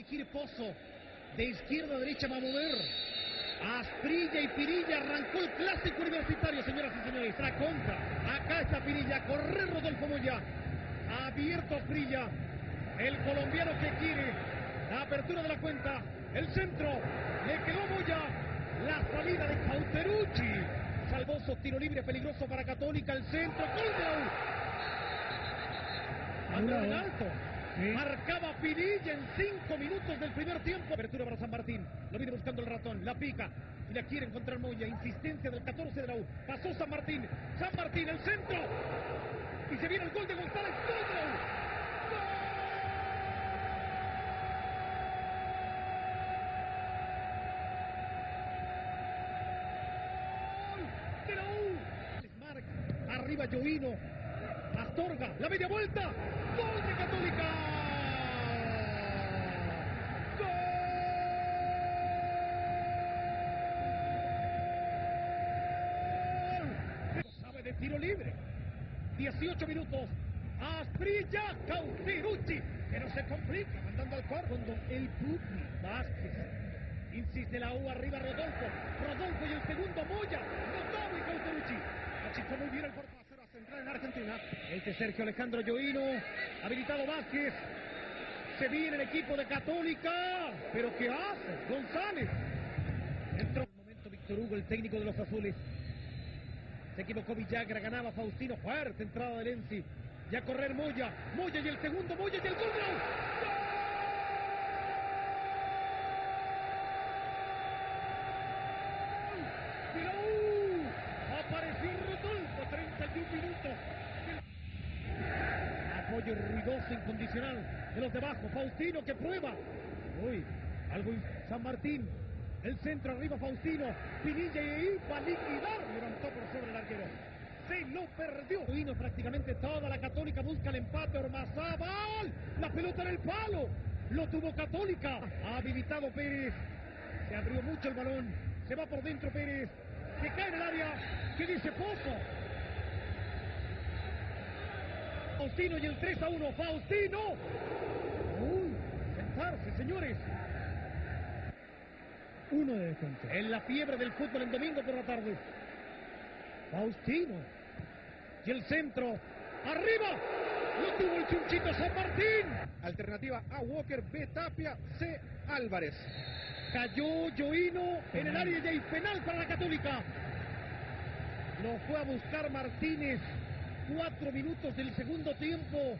dirigir Pozo. De izquierda a derecha va a mover Asprilla y Pinilla. Arrancó el Clásico Universitario, señoras y señores. La contra. Acá está Pinilla. Corre Rodolfo Moya. Abierto Asprilla. El colombiano que quiere. La apertura de la cuenta. El centro. Le quedó Moya. La salida de Cauterucci. Salvoso. Tiro libre peligroso para Católica. El centro. ¡Gol de la U! Andrés en alto, sí. Marcaba Pinilla en 5 minutos del primer tiempo. Apertura para San Martín, lo viene buscando el ratón, la pica y la quiere encontrar Moya. Insistencia del 14 de la U, pasó San Martín, el centro y se viene el gol de González. ¡Gol de la U! ¡Gol de la U! Marca, arriba Jovino, Astorga, la media vuelta. ¡Gol de Católica! ¡Gol! Sabe de tiro libre. 18 minutos. Asprilla, Cauterucci. Pero se complica. Mandando al cuarto. El Pupi. Vázquez. Insiste la U arriba Rodolfo. Rodolfo y el segundo Moya. Notado y Cauterucci. Achicó muy bien el portero. Central en Argentina, este Sergio Alejandro Gioino, habilitado Vázquez, se viene el equipo de Católica, pero ¿qué hace? González, entró en el momento Víctor Hugo, el técnico de los azules, se equivocó Villagra, ganaba Faustino Juárez, entrada de Lenzi, y a correr Moya, Moya y el segundo, Moya y el gol de la U. Apoyo ruidoso, incondicional de los de abajo. Faustino que prueba. Uy, algo. San Martín. El centro arriba, Faustino. Pinilla y va a liquidar. Levantó por sobre el arquero. Se lo perdió. Vino prácticamente toda la Católica. Busca el empate. Ormazá. ¡Bal! La pelota en el palo. Lo tuvo Católica. Ha habilitado Pérez. Se abrió mucho el balón. Se va por dentro Pérez. Que cae en el área. ¿Qué dice Pozo? Faustino y el 3-1, Faustino. Uy, sentarse, señores. 1 de descanso. En la fiebre del fútbol en domingo por la tarde. Faustino. Y el centro. ¡Arriba! Lo tuvo el chunchito San Martín. Alternativa A, Walker, B, Tapia, C, Álvarez. Cayó Gioino en el área y hay penal para la Católica. Lo fue a buscar Martínez. 4 minutos del segundo tiempo.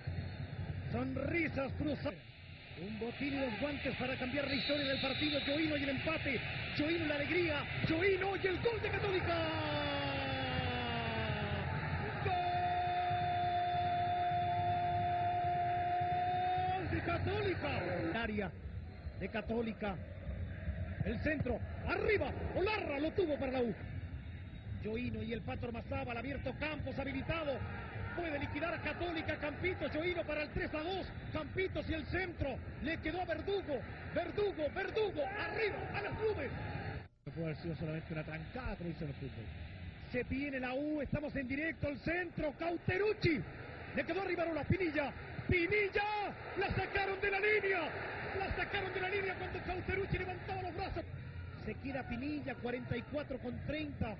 Sonrisas cruzadas. Un botín y los guantes para cambiar la historia del partido. Gioino y el empate. Gioino la alegría. Gioino y el gol de Católica. ¡Gol de Católica! El área de Católica. El centro. Arriba. Olarra lo tuvo para la U. Gioino y el Pato Mazaba, al abierto Campos, habilitado, puede liquidar a Católica, Campitos, Gioino para el 3-2, Campitos y el centro, le quedó a Verdugo, arriba, a las nubes. No puede haber sido solamente una trancada como hizo el fútbol. Se viene la U, estamos en directo, al centro, Cauterucci, le quedó arriba a la Pinilla, la sacaron de la línea cuando Cauterucci levantaba los brazos. Se queda Pinilla, 44-30.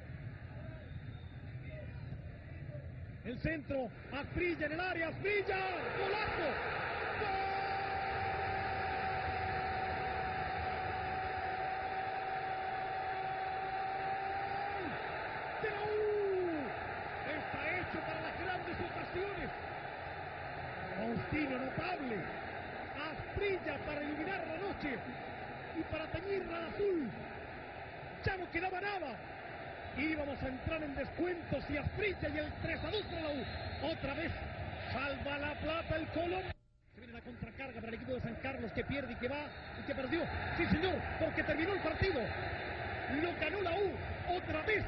El centro, Asprilla en el área, Asprilla, golazo. ¡Gol! ¡De la U! Está hecho para las grandes ocasiones. Faustino notable. Asprilla para iluminar la noche y para teñirla azul. Ya no quedaba nada. Íbamos a entrar en descuentos y Asprilla y el 3-2 para la U. Otra vez salva la plata el Colón. Se viene la contracarga para el equipo de San Carlos que pierde y que va y que perdió. Sí, señor, porque terminó el partido. Lo ganó la U. Otra vez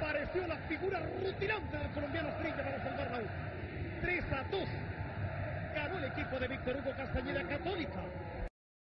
apareció la figura rutinante del colombiano Asprilla para salvar la U. 3-2. Ganó el equipo de Víctor Hugo Castañeda Católica.